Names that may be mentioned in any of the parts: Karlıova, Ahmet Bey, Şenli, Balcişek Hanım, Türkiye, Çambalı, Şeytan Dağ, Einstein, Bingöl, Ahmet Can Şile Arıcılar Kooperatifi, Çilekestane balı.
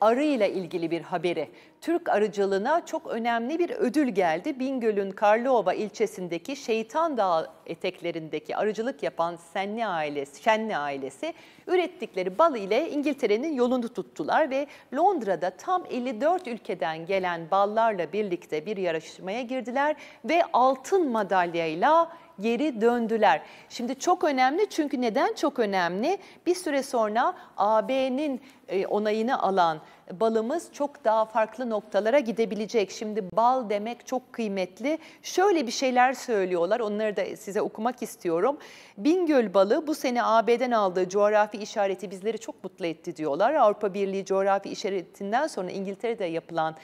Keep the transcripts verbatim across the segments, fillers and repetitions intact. arıyla ilgili bir haberi. Türk arıcılığına çok önemli bir ödül geldi. Bingöl'ün Karlıova ilçesindeki Şeytan Dağ eteklerindeki arıcılık yapan Şenli ailesi, Şenli ailesi ürettikleri bal ile İngiltere'nin yolunu tuttular ve Londra'da tam elli dört ülkeden gelen ballarla birlikte bir yarışmaya girdiler ve altın madalyayla geri döndüler. Şimdi çok önemli, çünkü neden çok önemli? Bir süre sonra A B'nin onayını alan balımız çok daha farklı noktalara gidebilecek. Şimdi bal demek çok kıymetli. Şöyle bir şeyler söylüyorlar, onları da size okumak istiyorum. Bingöl balı bu sene A B'den aldığı coğrafi işareti bizleri çok mutlu etti diyorlar. Avrupa Birliği coğrafi işaretinden sonra İngiltere'de yapılan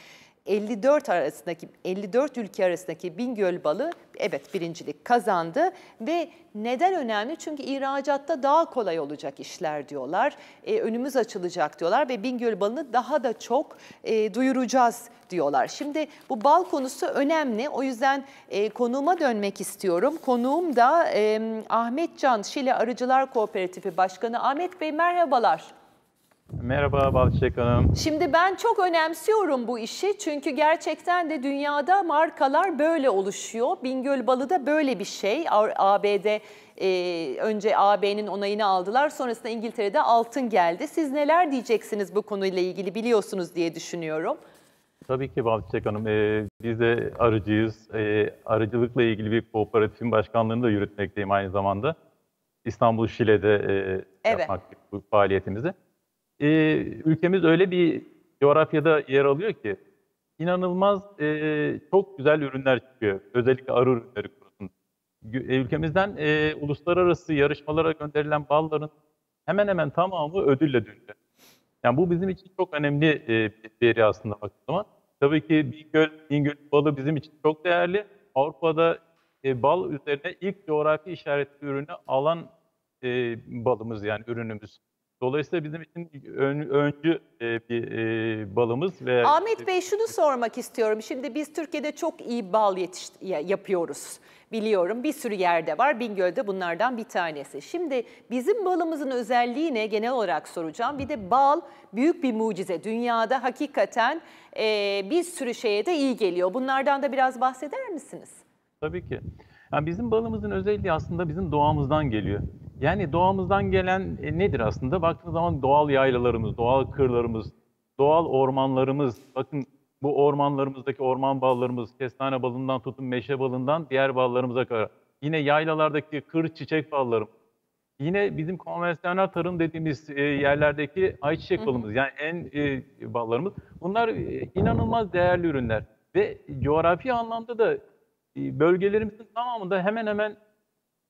elli dört arasındaki elli dört ülke arasındaki Bingöl balı evet birincilik kazandı ve neden önemli? Çünkü ihracatta daha kolay olacak işler diyorlar. E, önümüz açılacak diyorlar ve Bingöl balını daha da çok e, duyuracağız diyorlar. Şimdi bu bal konusu önemli. O yüzden e, konuğuma dönmek istiyorum. Konuğum da e, Ahmet Can Şile Arıcılar Kooperatifi Başkanı. Ahmet Bey merhabalar. Merhaba Balcişek Hanım. Şimdi ben çok önemsiyorum bu işi, çünkü gerçekten de dünyada markalar böyle oluşuyor. Bingöl balı da böyle bir şey. A B'de e, önce A B'nin onayını aldılar, sonrasında İngiltere'de altın geldi. Siz neler diyeceksiniz bu konuyla ilgili, biliyorsunuz diye düşünüyorum. Tabii ki Balcişek Hanım. E, biz de arıcıyız. E, arıcılıkla ilgili bir kooperatifin başkanlığını da yürütmekteyim aynı zamanda. İstanbul Şile'de e, evet. yapmak bu faaliyetimizi. Ee, ülkemiz öyle bir coğrafyada yer alıyor ki inanılmaz e, çok güzel ürünler çıkıyor. Özellikle arı ürünleri konusunda. Ülkemizden e, uluslararası yarışmalara gönderilen balların hemen hemen tamamı ödülle dönüyor. Yani bu bizim için çok önemli e, bir veri aslında baktığımız zaman. Tabii ki Bingöl, Bingöl balı bizim için çok değerli. Avrupa'da e, bal üzerine ilk coğrafi işaretli ürünü alan e, balımız, yani ürünümüz. Dolayısıyla bizim için ön, öncü bir e, balımız. Ve Ahmet Bey, şunu sormak istiyorum. Şimdi biz Türkiye'de çok iyi bal yapıyoruz. Biliyorum bir sürü yerde var. Bingöl'de bunlardan bir tanesi. Şimdi bizim balımızın özelliği ne, genel olarak soracağım. Bir de bal büyük bir mucize. Dünyada hakikaten e, bir sürü şeye de iyi geliyor. Bunlardan da biraz bahseder misiniz? Tabii ki. Yani bizim balımızın özelliği aslında bizim doğamızdan geliyor. Yani doğamızdan gelen e, nedir aslında? Baktığınız zaman doğal yaylalarımız, doğal kırlarımız, doğal ormanlarımız. Bakın bu ormanlarımızdaki orman ballarımız, kestane balından tutun meşe balından diğer ballarımıza kadar. Yine yaylalardaki kır çiçek ballarımız. Yine bizim konvansiyonel tarım dediğimiz e, yerlerdeki ayçiçek balımız. Yani en e, ballarımız. Bunlar e, inanılmaz değerli ürünler. Ve coğrafi anlamda da e, bölgelerimizin tamamında hemen hemen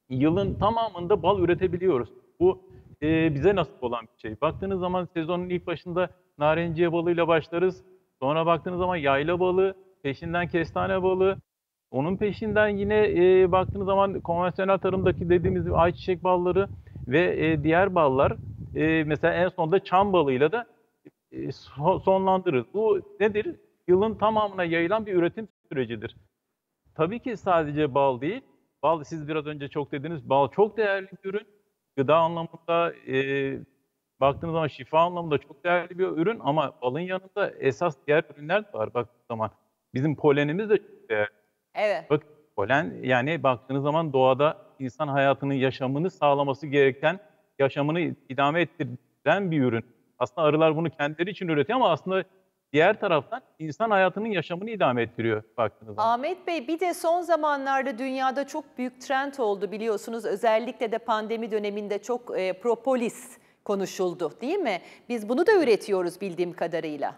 yılın tamamında bal üretebiliyoruz. Bu e, bize nasip olan bir şey. Baktığınız zaman sezonun ilk başında narenciye balıyla başlarız. Sonra baktığınız zaman yayla balı, peşinden kestane balı. Onun peşinden yine e, baktığınız zaman konvansiyonel tarımdaki dediğimiz ayçiçek balları ve e, diğer ballar. E, mesela en sonunda çam balıyla da e, sonlandırırız. Bu nedir? Yılın tamamına yayılan bir üretim sürecidir. Tabii ki sadece bal değil. Bal, siz biraz önce çok dediniz, bal çok değerli bir ürün. Gıda anlamında, e, baktığınız zaman şifa anlamında çok değerli bir ürün, ama balın yanında esas diğer ürünler de var baktığınız zaman. Bizim polenimiz de çok değerli. Evet. Bak, polen, yani baktığınız zaman doğada insan hayatının yaşamını sağlaması gereken, yaşamını idame ettiren bir ürün. Aslında arılar bunu kendileri için üretiyor, ama aslında diğer taraftan insan hayatının yaşamını idame ettiriyor baktığınız zaman. Ahmet Bey, bir de son zamanlarda dünyada çok büyük trend oldu biliyorsunuz. Özellikle de pandemi döneminde çok e, propolis konuşuldu, değil mi? Biz bunu da üretiyoruz bildiğim kadarıyla.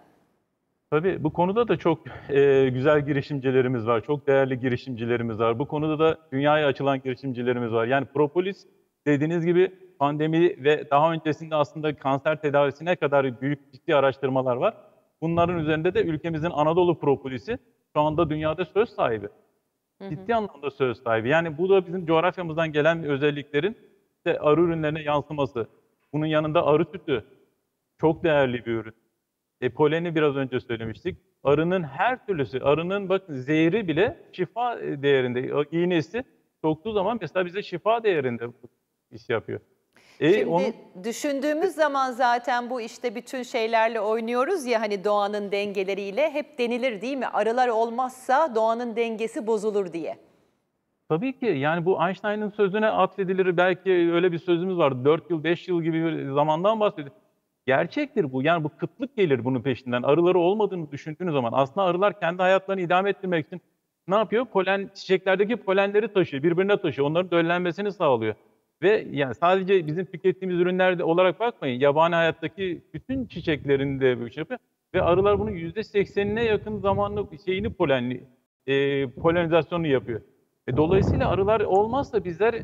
Tabii bu konuda da çok e, güzel girişimcilerimiz var. Çok değerli girişimcilerimiz var. Bu konuda da dünyaya açılan girişimcilerimiz var. Yani propolis dediğiniz gibi pandemi ve daha öncesinde aslında kanser tedavisine kadar büyük ciddi araştırmalar var. Bunların üzerinde de ülkemizin Anadolu propolisi şu anda dünyada söz sahibi. Hı hı. Ciddi anlamda söz sahibi. Yani bu da bizim coğrafyamızdan gelen özelliklerin işte arı ürünlerine yansıması. Bunun yanında arı sütü çok değerli bir ürün. E, poleni biraz önce söylemiştik. Arının her türlüsü, arının bakın zehri bile şifa değerinde. İğnesi soktuğu zaman mesela bize şifa değerinde iş yapıyor. E, Şimdi onu... düşündüğümüz zaman zaten bu işte bütün şeylerle oynuyoruz ya, hani doğanın dengeleriyle hep denilir değil mi? Arılar olmazsa doğanın dengesi bozulur diye. Tabii ki, yani bu Einstein'ın sözüne atfedilir, belki öyle bir sözümüz var. dört yıl beş yıl gibi bir zamandan bahsediyor. Gerçektir bu. Yani bu kıtlık gelir bunun peşinden. Arıları olmadığını düşündüğünüz zaman aslında arılar kendi hayatlarını idame ettirmek için ne yapıyor? Polen, çiçeklerdeki polenleri taşıyor, birbirine taşıyor. Onların döllenmesini sağlıyor. Ve yani sadece bizim tükettiğimiz ürünler olarak bakmayın. Yabani hayattaki bütün çiçeklerin de böyle şey yapıyor. Ve arılar bunun yüzde seksenine yakın zamanlı şeyini polenli, e, polenizasyonunu yapıyor. E, dolayısıyla arılar olmazsa bizler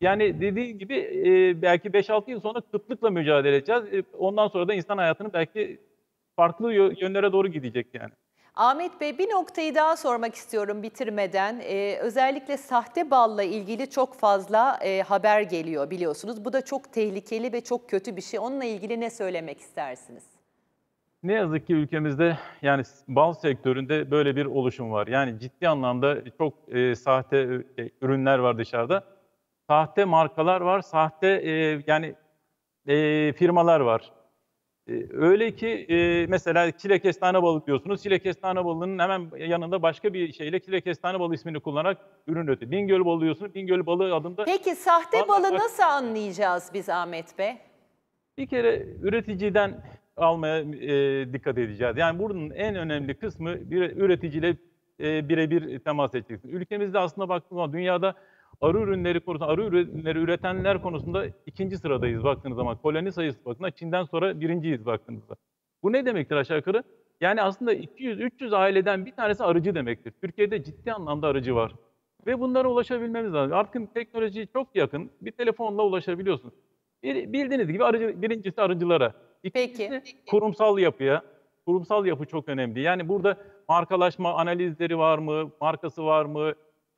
yani dediği gibi e, belki beş altı yıl sonra kıtlıkla mücadele edeceğiz. E, ondan sonra da insan hayatının belki farklı yönlere doğru gidecek yani. Ahmet Bey, bir noktayı daha sormak istiyorum bitirmeden. Ee, özellikle sahte balla ilgili çok fazla e, haber geliyor biliyorsunuz. Bu da çok tehlikeli ve çok kötü bir şey. Onunla ilgili ne söylemek istersiniz? Ne yazık ki ülkemizde yani bal sektöründe böyle bir oluşum var. Yani ciddi anlamda çok e, sahte e, ürünler var dışarıda. Sahte markalar var, sahte e, yani e, firmalar var. Öyle ki e, mesela çilekestane balı diyorsunuz. Çilekestane balının hemen yanında başka bir şeyle çilekestane balı ismini kullanarak ürün üretiyor. Bingöl balı diyorsunuz. Bingöl balı adında... Peki sahte balı nasıl anlayacağız biz Ahmet Bey? Bir kere üreticiden almaya e, dikkat edeceğiz. Yani bunun en önemli kısmı bir, üreticiyle e, birebir temas edeceksin. Ülkemizde aslında baktığınız zaman dünyada arı ürünleri konusunda, arı ürünleri üretenler konusunda ikinci sıradayız baktığınız zaman. Koloni sayısı bakımından Çin'den sonra birinciyiz baktığınızda. Bu ne demektir aşağı yukarı? Yani aslında iki yüz üç yüz aileden bir tanesi arıcı demektir. Türkiye'de ciddi anlamda arıcı var. Ve bunlara ulaşabilmemiz lazım. Artık teknoloji çok yakın. Bir telefonla ulaşabiliyorsunuz. Bir, bildiğiniz gibi arıcı, birincisi arıcılara. İkincisi Peki. kurumsal yapıya. Kurumsal yapı çok önemli. Yani burada markalaşma analizleri var mı? Markası var mı?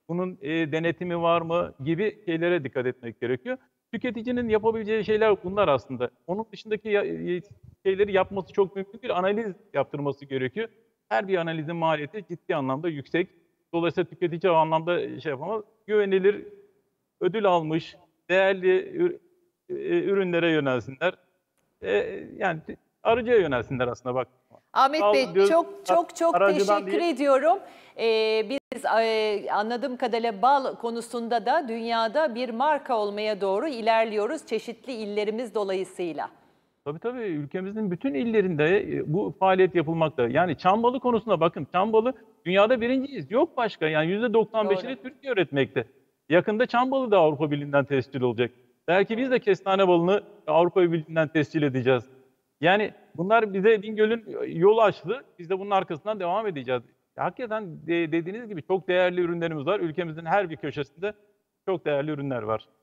Bunun e, denetimi var mı gibi şeylere dikkat etmek gerekiyor. Tüketicinin yapabileceği şeyler bunlar aslında. Onun dışındaki ya, e, şeyleri yapması çok mümkün değil. Analiz yaptırması gerekiyor. Her bir analizin maliyeti ciddi anlamda yüksek. Dolayısıyla tüketici o anlamda şey yapamaz. Güvenilir, ödül almış, değerli ürünlere yönelsinler. E, yani arıcıya yönelsinler aslında bak. Ahmet Sağ Bey diyoruz. çok çok çok Aracıdan teşekkür değil. ediyorum. Ee, biz e, anladığım kadarıyla bal konusunda da dünyada bir marka olmaya doğru ilerliyoruz çeşitli illerimiz dolayısıyla. Tabii tabii ülkemizin bütün illerinde bu faaliyet yapılmakta. Yani Çambalı konusunda bakın, Çambalı dünyada birinciyiz. Yok başka yani yüzde doksan beşini Türkiye üretmekte. Yakında Çambalı da Avrupa Birliği'nden tescil olacak. Belki biz de kestane balını Avrupa Birliği'nden tescil edeceğiz. Yani bunlar bize Bingöl'ün yolu açtı. Biz de bunun arkasından devam edeceğiz. Hakikaten dediğiniz gibi çok değerli ürünlerimiz var. Ülkemizin her bir köşesinde çok değerli ürünler var.